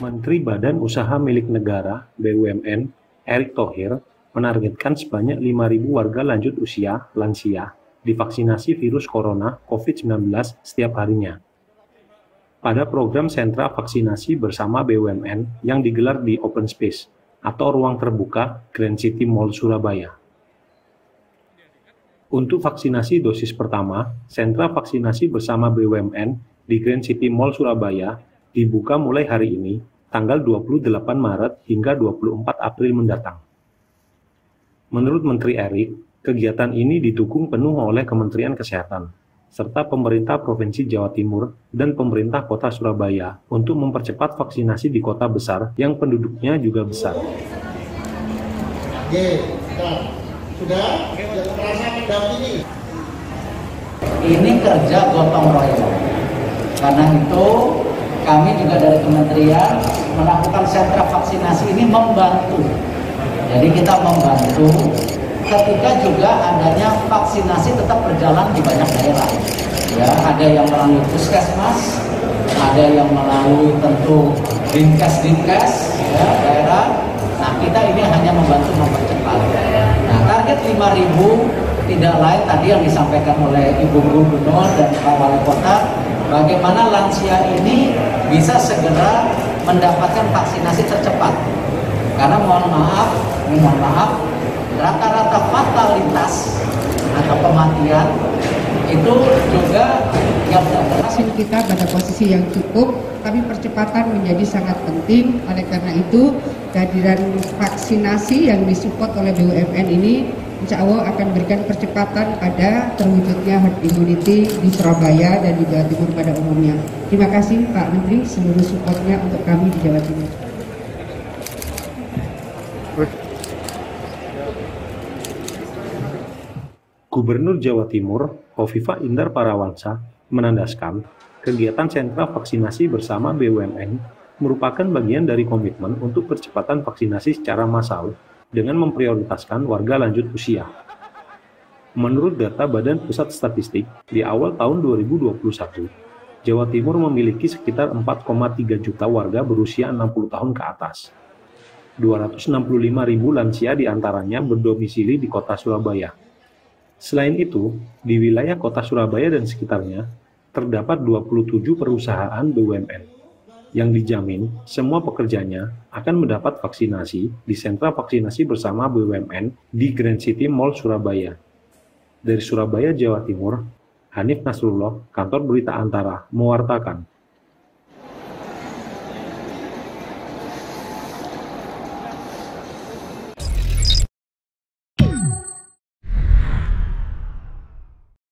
Menteri Badan Usaha Milik Negara (BUMN) Erick Tohir menargetkan sebanyak 5.000 warga lanjut usia lansia divaksinasi virus corona COVID-19 setiap harinya. Pada program Sentra Vaksinasi Bersama BUMN yang digelar di Open Space atau ruang terbuka Grand City Mall Surabaya. Untuk vaksinasi dosis pertama, Sentra Vaksinasi Bersama BUMN di Grand City Mall Surabaya dibuka mulai hari ini, tanggal 28 Maret hingga 24 April mendatang. Menurut Menteri Erick, kegiatan ini didukung penuh oleh Kementerian Kesehatan, serta pemerintah Provinsi Jawa Timur dan pemerintah Kota Surabaya untuk mempercepat vaksinasi di kota besar yang penduduknya juga besar. Sudah terasa mendampingi. Ini kerja gotong royong. Karena itu kami juga dari kementerian melakukan sentra vaksinasi ini membantu. Jadi kita membantu ketika juga adanya vaksinasi tetap berjalan di banyak daerah. Ya, ada yang melalui puskesmas, ada yang melalui tentu dinkes ya, daerah. Nah, kita ini hanya membantu mempercepat. Nah, target 5.000 tidak lain tadi yang disampaikan oleh Ibu Gubernur dan Pak Wali Kota, bagaimana lansia ini bisa segera mendapatkan vaksinasi tercepat. Karena mohon maaf, rata-rata fatalitas atau kematian itu juga yang berhasil kita pada posisi yang cukup, tapi percepatan menjadi sangat penting. Oleh karena itu, kehadiran vaksinasi yang disupport oleh BUMN ini insya Allah akan berikan percepatan pada terwujudnya herd immunity di Surabaya dan di Jawa Timur pada umumnya. Terima kasih Pak Menteri seluruh supportnya untuk kami di Jawa Timur. Gubernur Jawa Timur, Khofifah Indar Parawansa, menandaskan kegiatan sentra vaksinasi bersama BUMN merupakan bagian dari komitmen untuk percepatan vaksinasi secara massal dengan memprioritaskan warga lanjut usia. Menurut data Badan Pusat Statistik, di awal tahun 2021, Jawa Timur memiliki sekitar 4,3 juta warga berusia 60 tahun ke atas. 265.000 lansia diantaranya berdomisili di kota Surabaya. Selain itu, di wilayah kota Surabaya dan sekitarnya, terdapat 27 perusahaan BUMN yang dijamin semua pekerjanya akan mendapat vaksinasi di Sentra Vaksinasi Bersama BUMN di Grand City Mall Surabaya. Dari Surabaya, Jawa Timur, Hanif Nasrullah, Kantor Berita Antara, mewartakan.